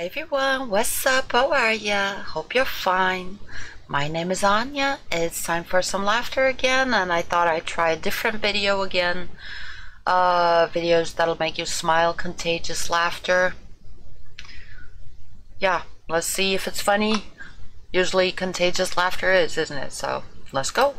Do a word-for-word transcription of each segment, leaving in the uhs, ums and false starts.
Hey everyone, what's up? How are ya? Hope you're fine. My name is Anya. It's time for some laughter again, and I thought I'd try a different video again. Uh, videos that'll make you smile, contagious laughter. Yeah, let's see if it's funny. Usually contagious laughter is, isn't it? So, let's go.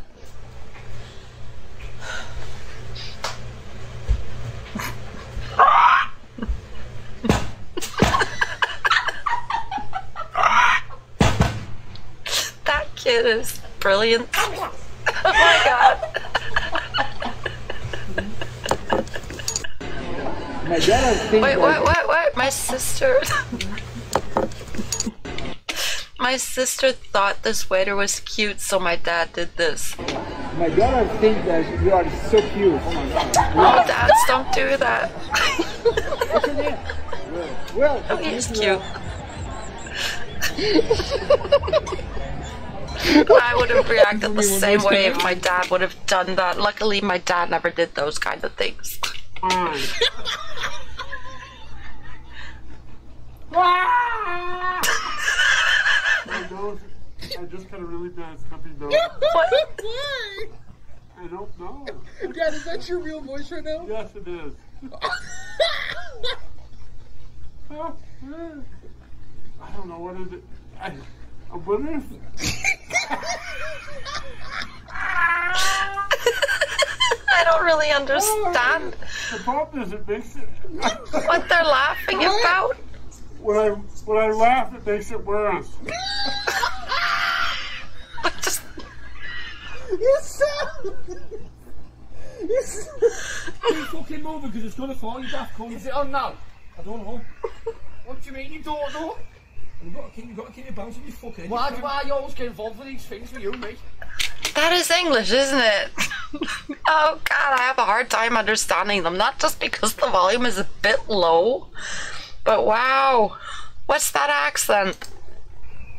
It is brilliant. Oh my god. Wait, what, what, what? My sister. My sister thought this waiter was cute, so my dad did this. My daughter thinks that you are so cute. Oh my god. Oh, dads, don't do that. What's your name? Will. Oh, he's cute. I would have reacted the same way if my dad would have done that. Luckily, my dad never did those kind of things. My nose, I just got a really bad stuffy nose. What? I don't know. Dad, is that your real voice right now? Yes, it is. I don't know, what is it? I, I'm wondering if... I don't really understand. The problem is it makes it what they're laughing about. When I when I laugh, it makes it worse. I just you sound. You fucking move because it's gonna fall. You daft cunt. Is it on now? I don't know. What do you mean you don't know? You've got to keep, you've got to keep your bounce on your fucking... Why, why are you always getting involved with these things for you, mate? That is English, isn't it? Oh, God, I have a hard time understanding them. Not just because the volume is a bit low, but wow. What's that accent?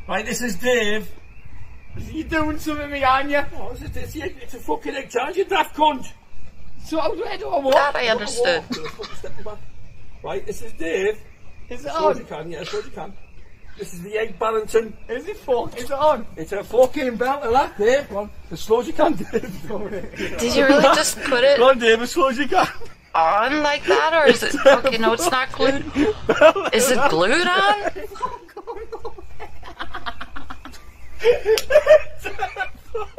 Right, this is Dave. You're doing something behind you. Oh, is it this? It's a fucking egg challenge, you daft cunt. So I was ready to walk. That I understood. Right, this is Dave. Is it on? As you can, yeah, as you can. This is the egg balancing. Is it fuck? Is it on? It's a fucking belt of that, Dave. Go on, as slow as you can, Dave. Did you really just put it... Go on, Dave, as slow as you can. On like that, or is it... Okay, no, it's not glued. Is it glued on?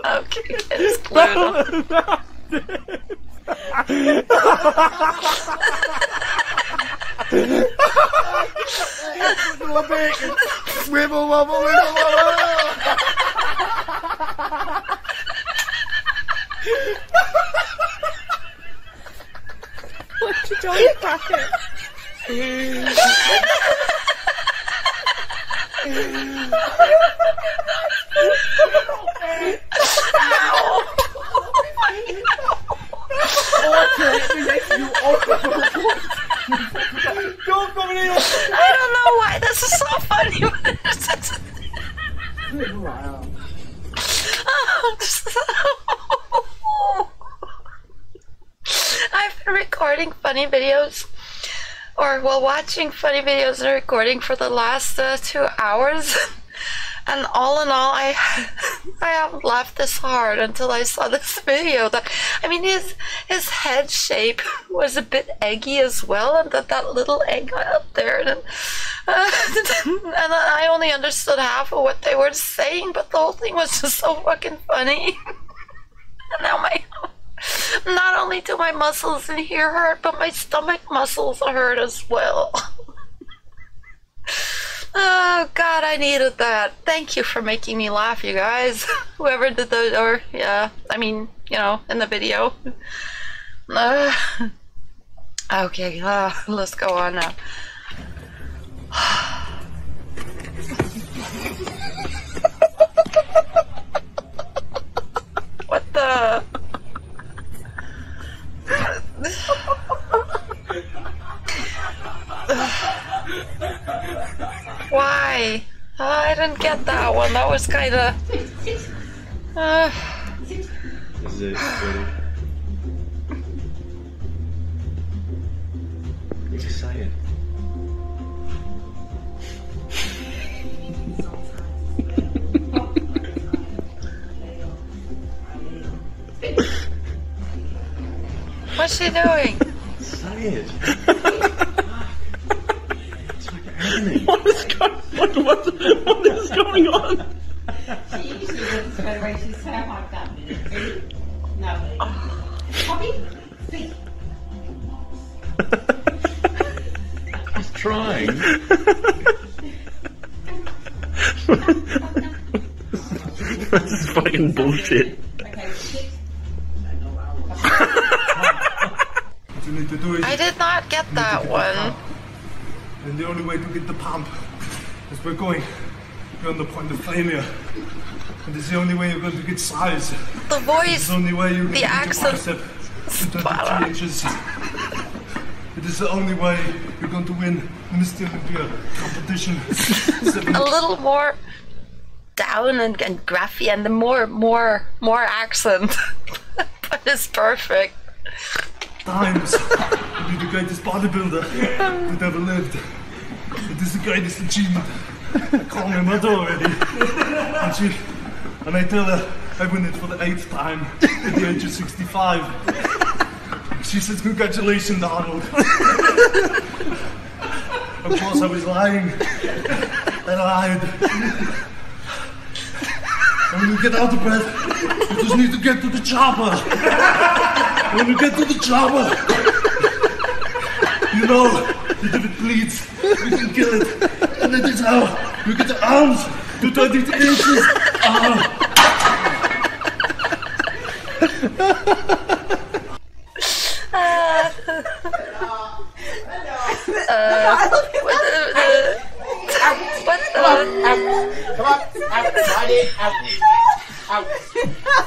Okay, it's glued on. Wibble, wobble, wibble, wobble. What you doing, Packet? I've been recording funny videos, or well, watching funny videos and recording for the last uh, two hours, and all in all, I I haven't laughed this hard until I saw this video. That I mean, his his head shape was a bit eggy as well, and that that little egg up there. And, Uh, and I only understood half of what they were saying, but the whole thing was just so fucking funny. And now my, not only do my muscles in here hurt, but my stomach muscles hurt as well. Oh God, I needed that. Thank you for making me laugh, you guys. Whoever did those, or yeah, I mean, you know, in the video. Uh, okay, uh, let's go on now. What the? Why? Oh, I didn't get that one. That was kind of. Uh... Is it? What are you saying? What's she doing? Tired. It's like agony. What is going on? What, what is going on? She usually doesn't go away. She's so hyped up. No. Poppy? See? I was trying. This is fucking bullshit. Okay, shit. You need to do is I did not get that get one. The and the only way to get the pump is we're going beyond the point of failure. And it's the only way you're going to get size. The voice, it's the only way you the accent, twenty-three inches. It is the only way you're going to win Mister Olympia competition. A little more down and, and graphy, and the more, more, more accent. But it's perfect. Times. You'd be the greatest bodybuilder that ever lived. It is the greatest achievement. I call my mother already. And she, and I tell her I win it for the eighth time at the age of sixty-five. She says, "Congratulations, Arnold." Of course, I was lying. I lied. And when you get out of breath, you just need to get to the chopper. When you get to the chopper, you know that if it bleeds, we can kill it. And that is how we get the arms to twenty-three inches.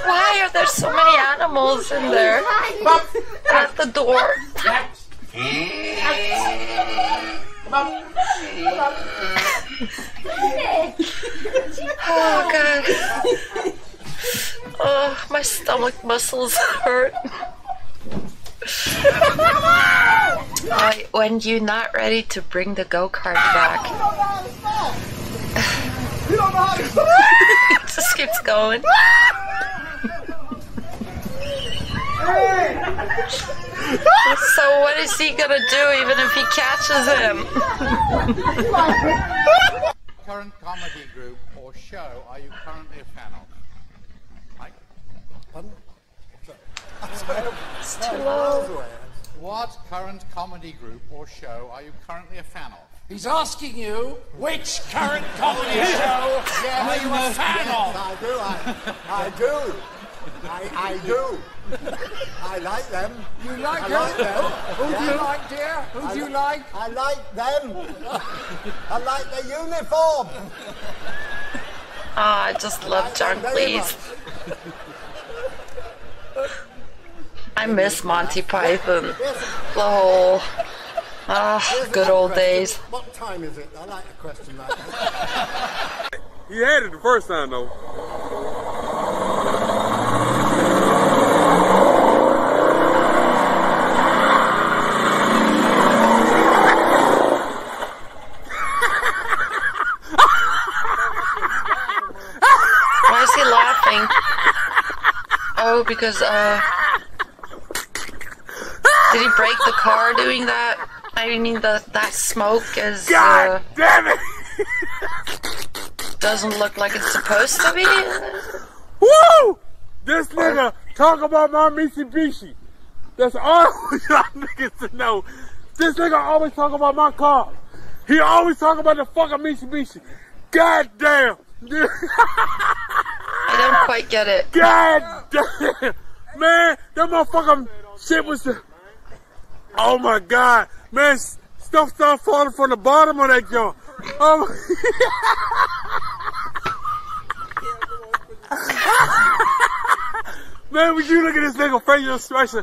Why are there so many animals in there at the door? Oh god. Oh, my stomach muscles hurt. I, when you're not ready to bring the go-kart back. It just keeps going. So what is he gonna do even if he catches him? Current comedy group or show are you currently a fan of? Mike? Pardon? It's too low. What current comedy group or show are you currently a fan of? He's asking you which current comedy show yeah, are you a fan yes, of? I do, I, I do, I, I do. I like them. You like, I like them? Who yeah. do you like, dear? Who I do you like? I like them. I like their uniform. Oh, I just love like John Cleese. I miss Monty Python. The whole... Ah, good old days. What time is it? I like a question like that. He had it the first time, though. Why is he laughing? Oh, because, uh... did he break the car doing that? I mean, the, that smoke is, God uh, damn it. Doesn't look like it's supposed to be. Woo! This nigga talk about my Mitsubishi. That's all y'all niggas to know. This nigga always talk about my car. He always talk about the fucking Mitsubishi. God damn. I don't quite get it. God damn. Man, that motherfucking shit was the... Oh my God. Man, stuff started falling from the bottom of that joint. Oh my man, would you look at this nigga facial expression?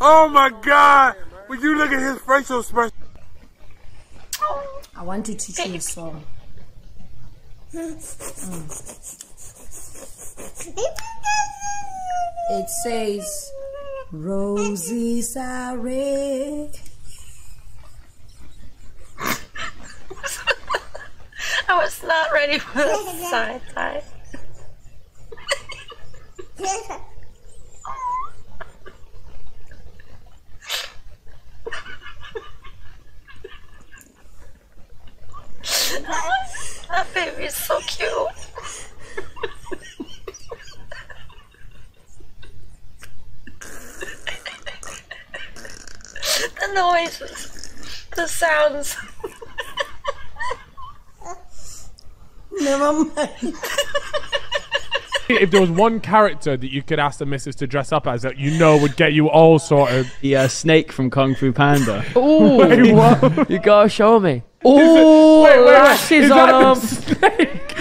Oh my God, would you look at his facial expression? I want to teach you a song. Mm. It says, "Roses are red." I was not ready for the side tie. That baby is so cute. The noises, the sounds. Never mind. If there was one character that you could ask the missus to dress up as that you know would get you all sort of... The uh, snake from Kung Fu Panda. Ooh! Wait, what? You gotta show me. Ooh! Wait, wait, wait. Lashes on him! Snake!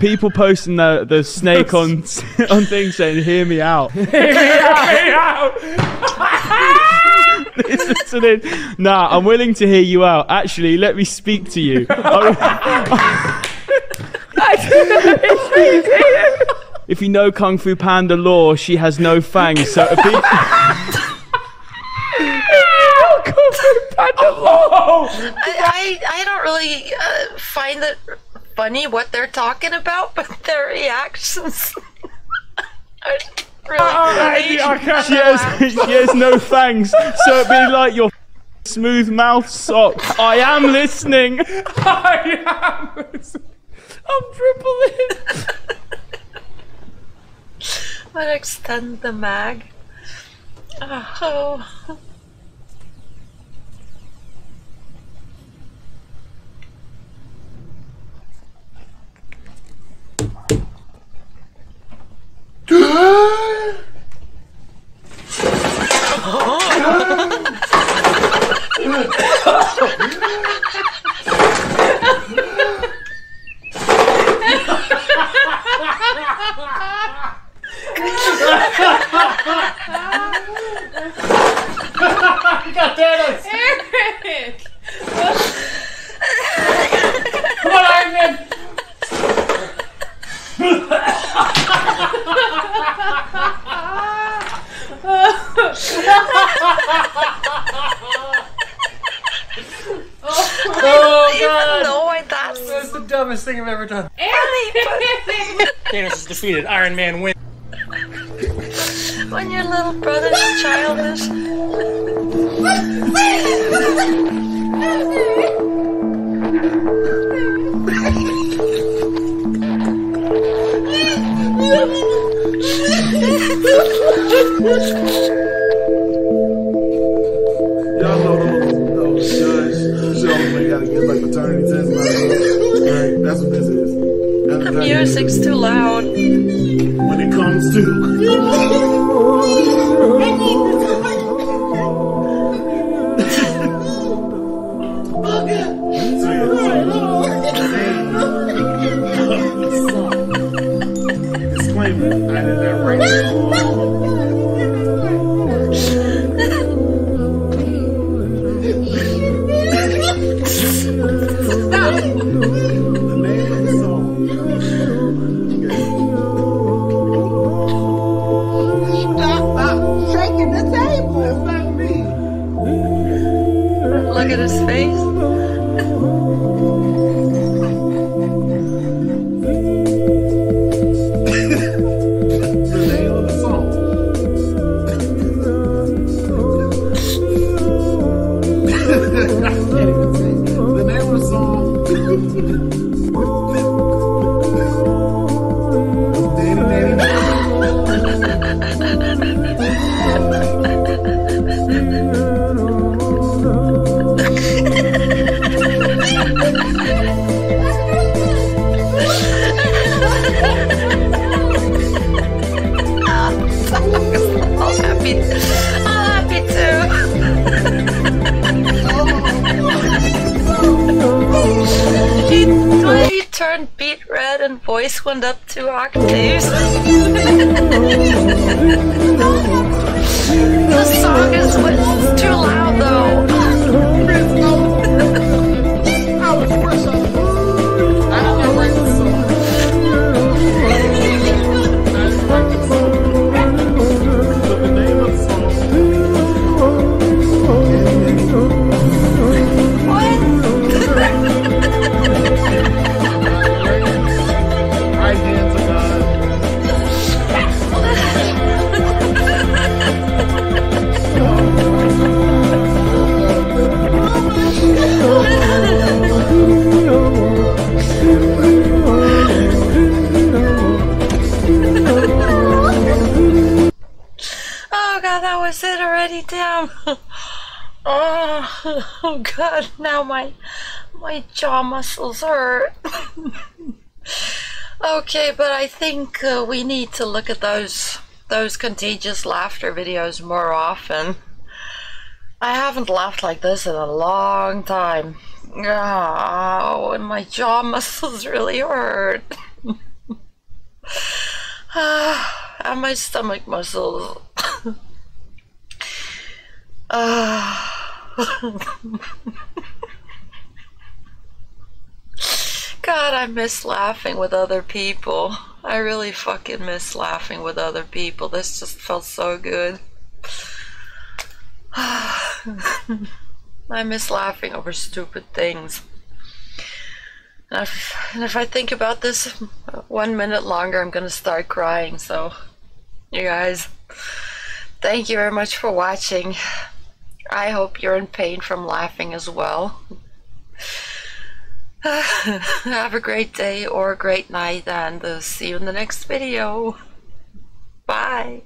People posting the, the snake on, on things saying, hear me out. Hear me out! Hear me out! Listening. Nah, I'm willing to hear you out. Actually, let me speak to you. If you know Kung Fu Panda lore, she has no fangs. So if you know Kung Fu Panda lore, I, I, I don't really uh, find it funny what they're talking about, but their reactions are... Really? Oh, really? I can't she, has, she has no fangs, so it'd be like your smooth mouth sock. I am listening. I am listening. I'm dribbling. But extend the mag. Oh. Dumbest thing I've ever done. Thanos is defeated. Iron Man wins. When your little brother is childish. Y'all know those guys. They only gotta get like paternity tests. Right, that's what this is. That's the music's too loud. When it comes to... Disclaimer, I did that right. Stop! Look at his face. Turned beet red and voice went up two octaves. The song is too loud though. Oh, damn. Oh, oh God, now my my jaw muscles hurt. Okay, but I think uh, we need to look at those those contagious laughter videos more often. I haven't laughed like this in a long time. Oh, and my jaw muscles really hurt. And my stomach muscles. uh. God, I miss laughing with other people. I really fucking miss laughing with other people. This just felt so good. I miss laughing over stupid things. And if, and if I think about this one minute longer, I'm gonna start crying. So, you guys, thank you very much for watching. I hope you're in pain from laughing as well. Have a great day or a great night, and uh, see you in the next video. Bye.